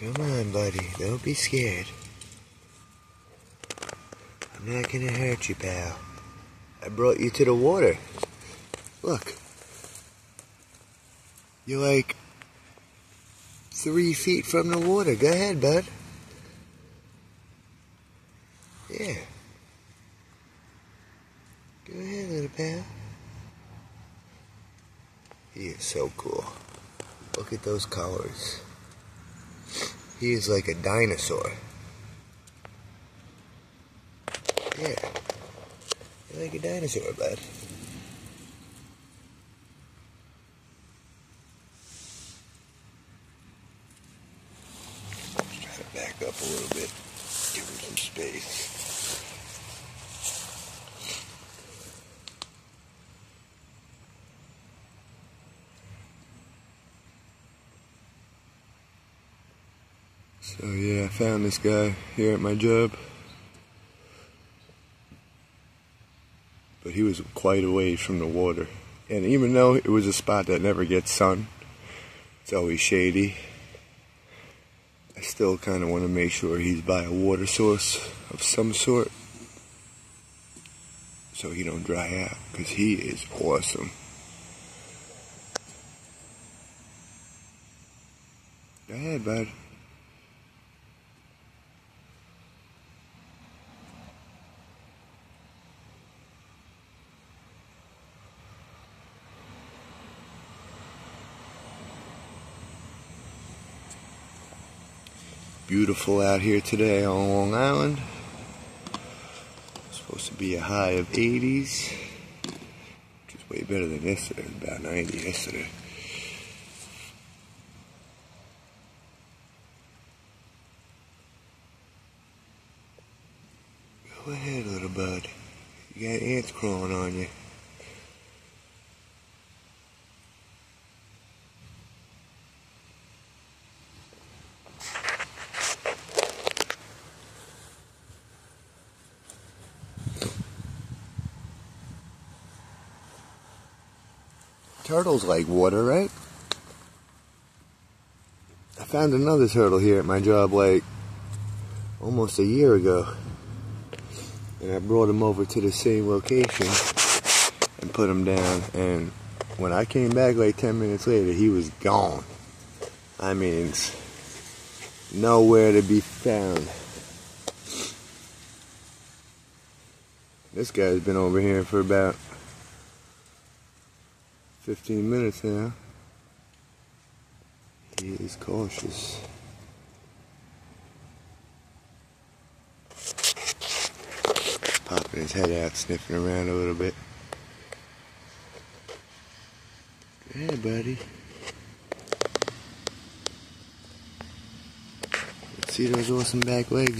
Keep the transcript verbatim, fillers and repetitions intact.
Come on, buddy. Don't be scared. I'm not gonna hurt you, pal. I brought you to the water. Look. You're like three feet from the water. Go ahead, bud. Yeah. Go ahead, little pal. He is so cool. Look at those collars. He is like a dinosaur. Yeah. You're like a dinosaur, bud. Let's try to back up a little bit. Give him some space. So yeah, I found this guy here at my job. But he was quite a ways from the water. And even though it was a spot that never gets sun, it's always shady, I still kind of want to make sure he's by a water source of some sort, so he don't dry out, because he is awesome. Go ahead, bud. Beautiful out here today on Long Island. It's supposed to be a high of eighties, which is way better than yesterday. About ninety yesterday. Go ahead, little bud. You got ants crawling on you. Turtles like water, right? I found another turtle here at my job like almost a year ago. And I brought him over to the same location and put him down. And when I came back like ten minutes later, he was gone. I mean, nowhere to be found. This guy's been over here for about fifteen minutes now. He is cautious. Popping his head out, sniffing around a little bit. Hey, buddy. Let's see those awesome back legs.